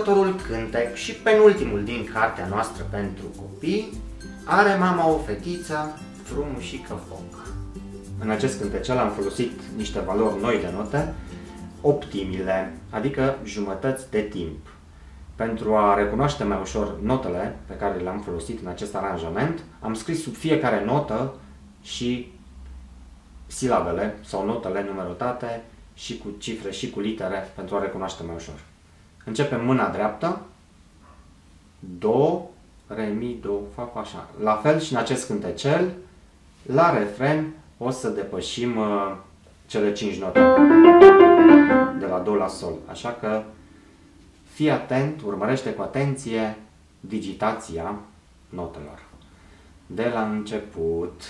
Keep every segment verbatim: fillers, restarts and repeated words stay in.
următorul cântec și penultimul din cartea noastră pentru copii, are mama o fetiță frumușică foc. În acest cântecel am folosit niște valori noi de note, optimile, adică jumătăți de timp. Pentru a recunoaște mai ușor notele pe care le-am folosit în acest aranjament, am scris sub fiecare notă și silabele sau notele numerotate și cu cifre și cu litere pentru a recunoaște mai ușor. Începem mâna dreaptă, do, re, mi, do, fa, fa, așa. La fel și în acest cântecel, la refren o să depășim uh, cele cinci note de la do la sol, așa că fii atent, urmărește cu atenție digitația notelor. De la început,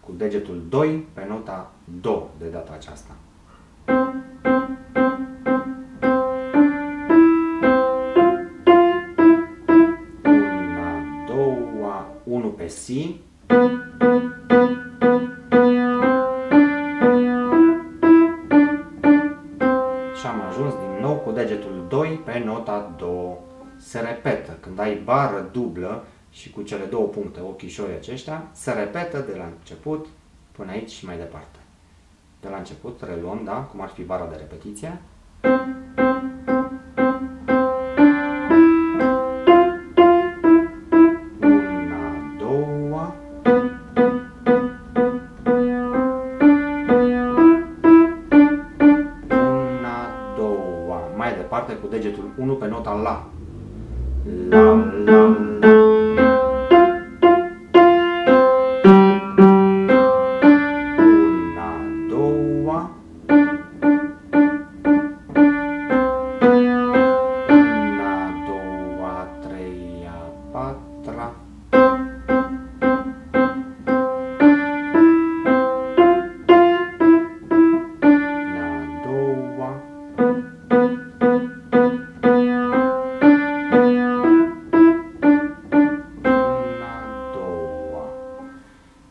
cu degetul doi pe nota do de data aceasta. unu pe si, și am ajuns din nou cu degetul doi pe nota do. Se repetă, când ai bară dublă și cu cele două puncte, ochișorii aceștia, se repetă de la început până aici și mai departe. De la început reluăm, da, cum ar fi bara de repetiție. Cu degetul unu pe nota la. La, la, la. Una, doua. Una, doua, treia, patra.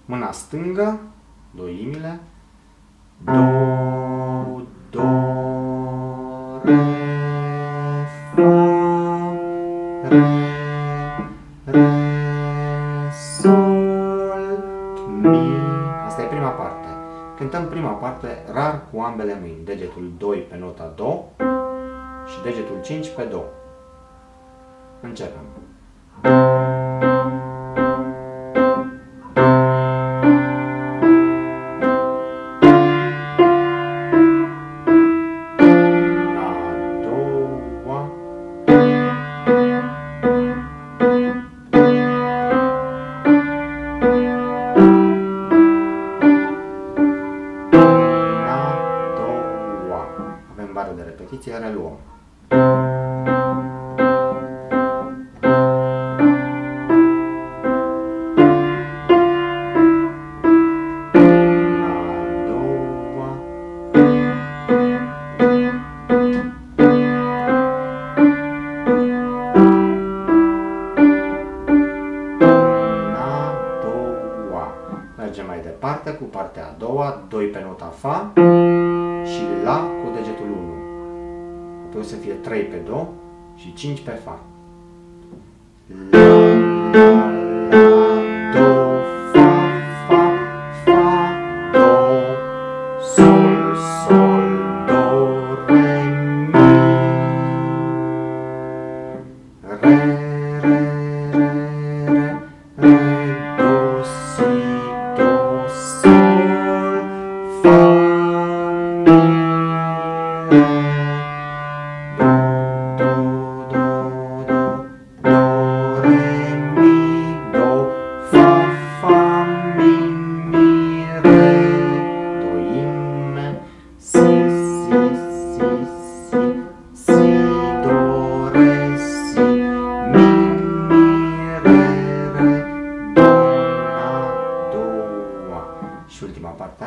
Mâna stângă, doimile, do, do, re, fa, re, re, sol, mi. Asta e prima parte. Cântăm prima parte rar cu ambele mâini. Degetul doi pe nota do și degetul cinci pe do. Începem. De repetiție, reluăm. Mergem mai departe cu partea a doua, doi pe nota fa și la cu degetul unu. O să fie trei pe do și cinci pe fa. La, la, la, do, fa, fa, fa, do, sol, sol, do, re, mi, re, re, re, re, re, do, si, do, sol, fa, mi. Și ultima parte.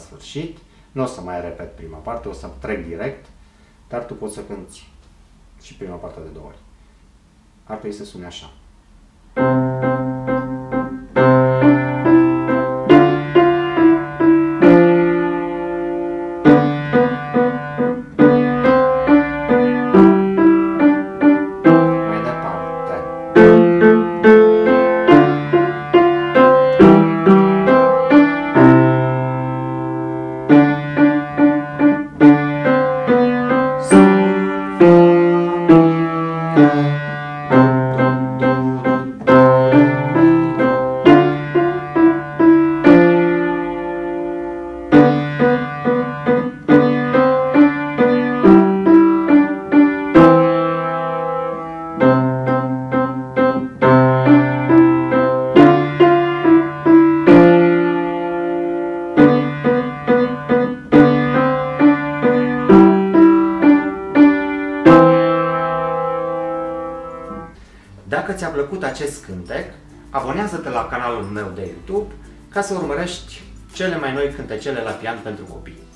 sfârșit. Nu o să mai repet prima parte, o să trec direct, dar tu poți să cânti și prima parte de două ori. Ar trebui să sune așa. Dacă ți-a plăcut acest cântec, abonează-te la canalul meu de YouTube ca să urmărești cele mai noi cântecele la pian pentru copii.